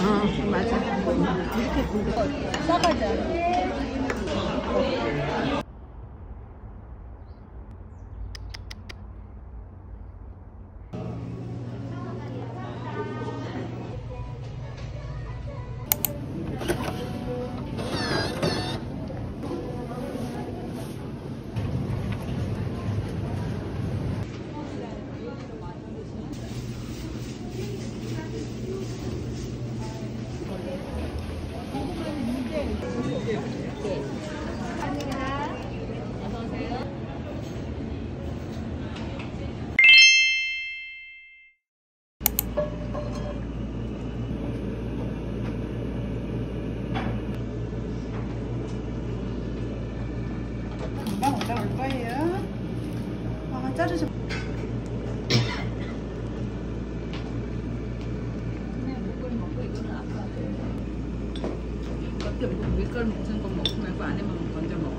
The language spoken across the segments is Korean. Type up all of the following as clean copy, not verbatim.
응, 맞아. 이렇게 굴려. 싸가자. 올라올 거예요. 아, 자르지. 그냥 목걸이 먹고 이거는 아까 겉에 밀가루 묻은 거 먹지 말고 안에만 먼저 먹어.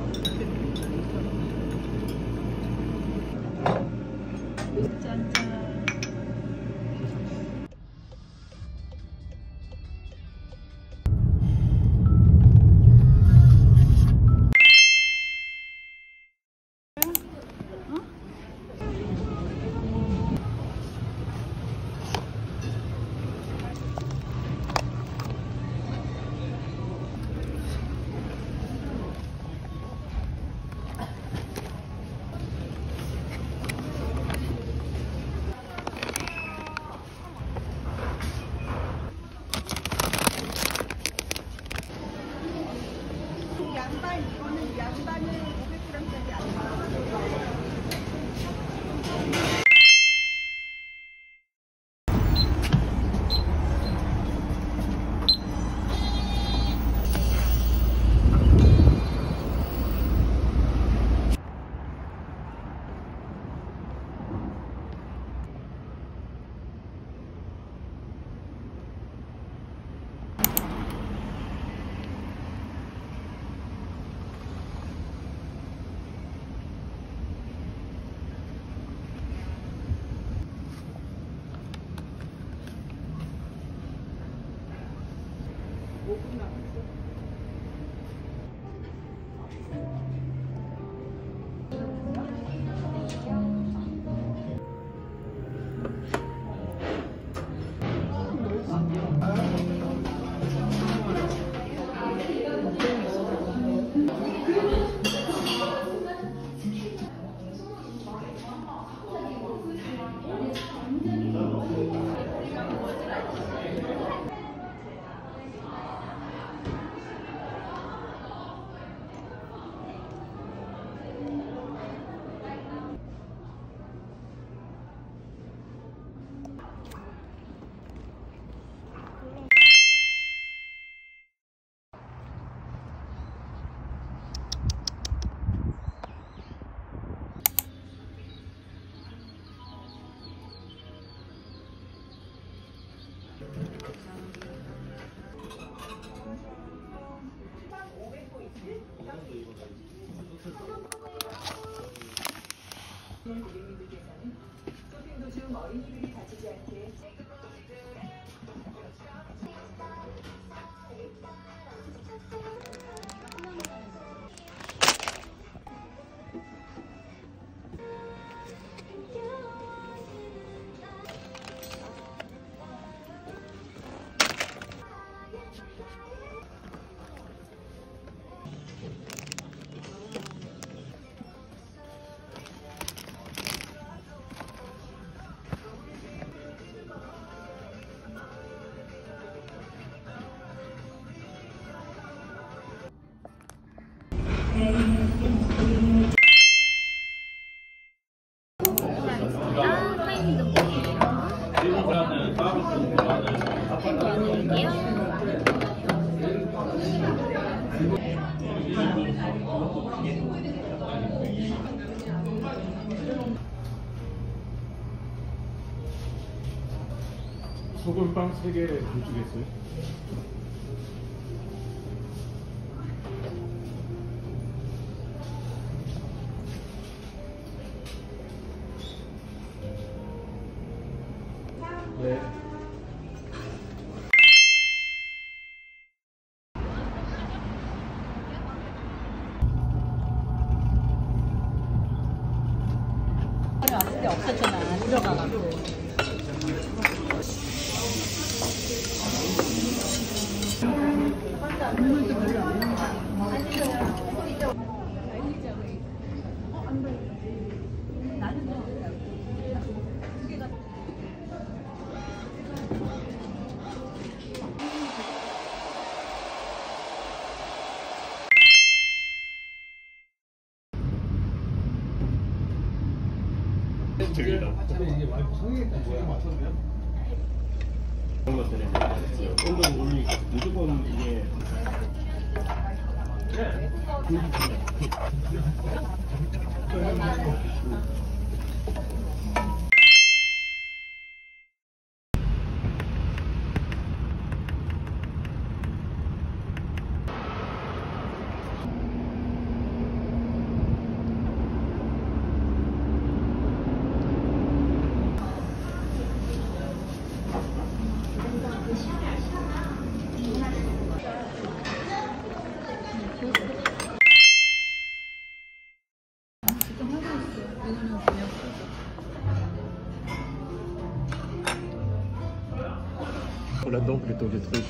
짠짠. 소금빵 3개를 주시겠어요? 네. 그때 없었잖아. 안 들어가가지고. Là-dedans plutôt des trucs.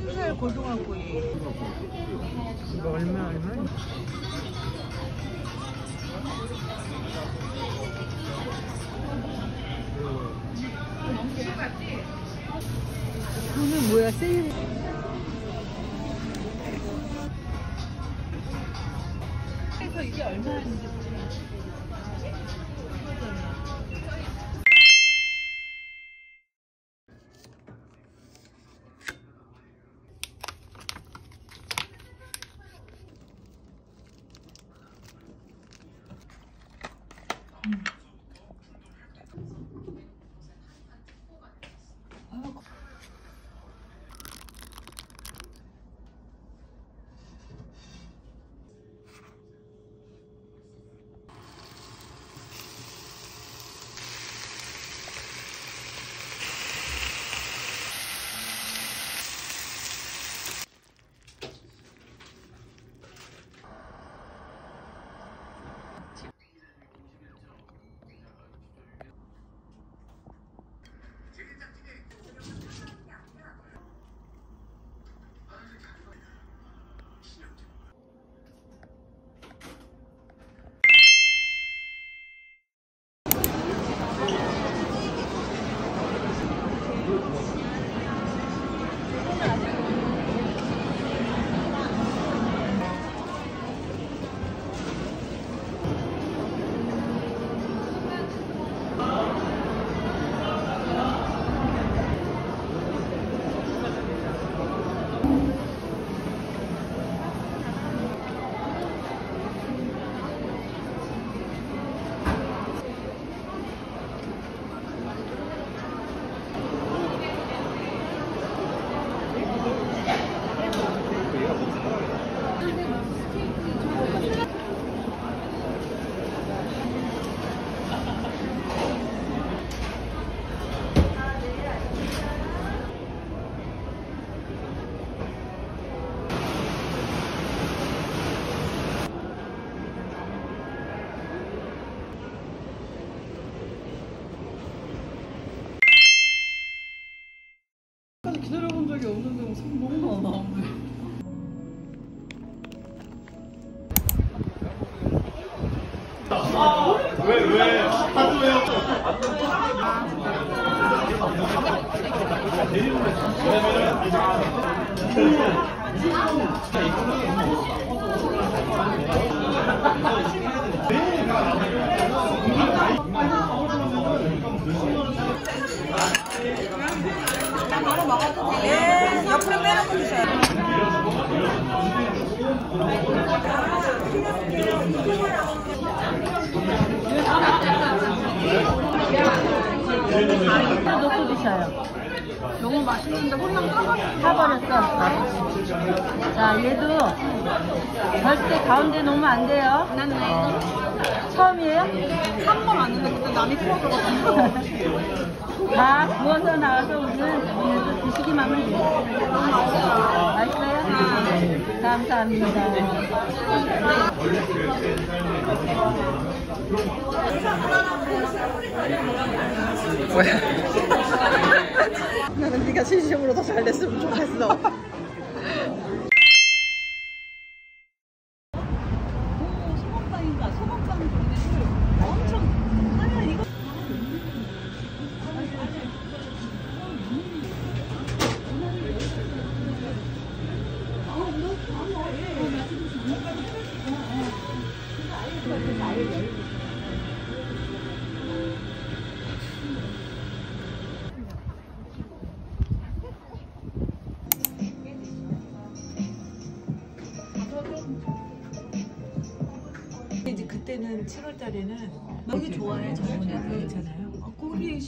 순살 고등어구이. 이거 얼마? 이거는 뭐야? 세일. 그래서 이게 얼마인지. 기다려본 적이 없는데 뭐 손 너무 많아. 왜? 하도요. 예, 옆으로 빼놓고 드셔야 돼요. 다리에다 넣고 드셔요. 너무 맛있는데 홀랑 까버렸어. 자, 얘도 절대 가운데 놓으면 안 돼요. 처음이에요? 한 번 왔는데 그때 남이 구워줘가지고. 다 구워서 나와서 오늘 드시기만 하면 돼요. 맛있어요? 감사합니다. 뭐야? 나는 네가 진심으로 더 잘 됐으면 좋겠어. 소금빵인가? 소금빵 종류를 엄청 하면 이거. 이제 그때는 7월 달에는 고기 좋아해. 저번에 있잖아요. 고기.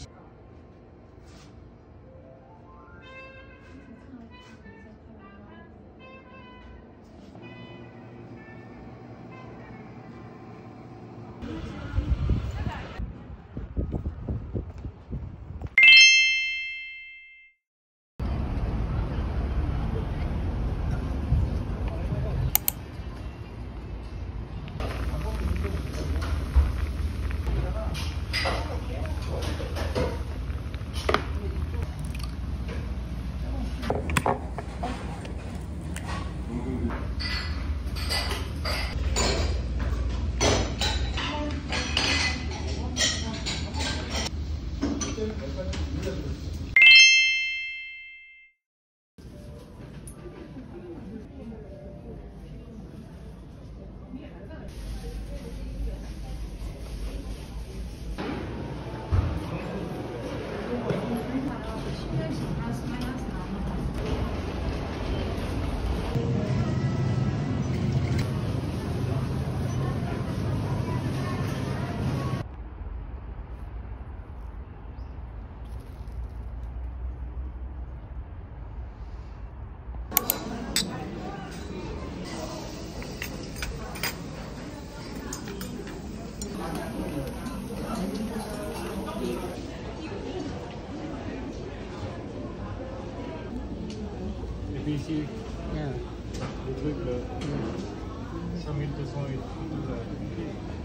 ABC, yeah.